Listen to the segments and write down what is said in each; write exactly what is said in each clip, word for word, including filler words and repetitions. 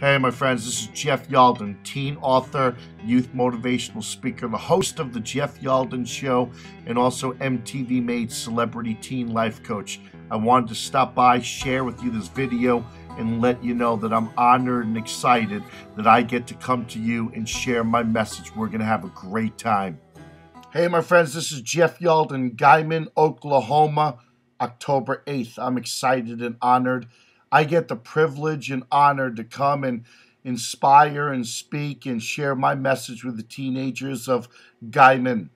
Hey, my friends, this is Jeff Yalden, teen author, youth motivational speaker, the host of The Jeff Yalden Show, and also M T V Made Celebrity Teen Life Coach. I wanted to stop by, share with you this video, and let you know that I'm honored and excited that I get to come to you and share my message. We're going to have a great time. Hey, my friends, this is Jeff Yalden, Guymon, Oklahoma, October eighth. I'm excited and honored. I get the privilege and honor to come and inspire and speak and share my message with the teenagers of Guymon.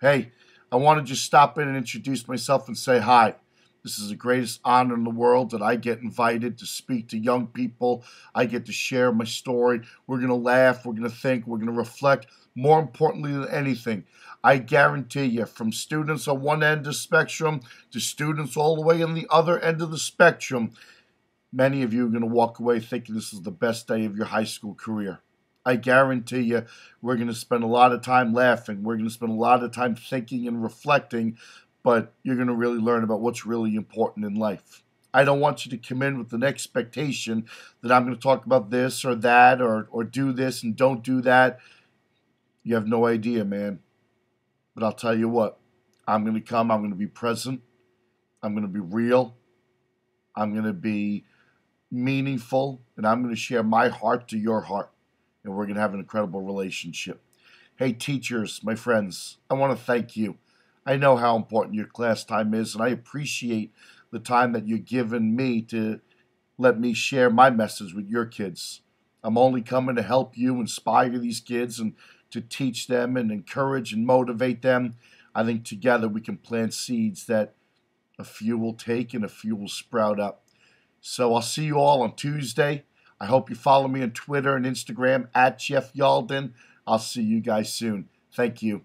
Hey, I want to just stop in and introduce myself and say hi. This is the greatest honor in the world that I get invited to speak to young people. I get to share my story. We're going to laugh. We're going to think. We're going to reflect. More importantly than anything, I guarantee you, from students on one end of the spectrum to students all the way on the other end of the spectrum, many of you are going to walk away thinking this is the best day of your high school career. I guarantee you we're going to spend a lot of time laughing. We're going to spend a lot of time thinking and reflecting, but you're going to really learn about what's really important in life. I don't want you to come in with an expectation that I'm going to talk about this or that or, or do this and don't do that. You have no idea, man. But I'll tell you what, I'm going to come. I'm going to be present. I'm going to be real. I'm going to be meaningful, and I'm going to share my heart to your heart, and we're going to have an incredible relationship. Hey, teachers, my friends, I want to thank you. I know how important your class time is, and I appreciate the time that you've given me to let me share my message with your kids. I'm only coming to help you inspire these kids and to teach them and encourage and motivate them. I think together we can plant seeds that a few will take and a few will sprout up. So I'll see you all on Tuesday. I hope you follow me on Twitter and Instagram at Jeff Yalden. I'll see you guys soon. Thank you.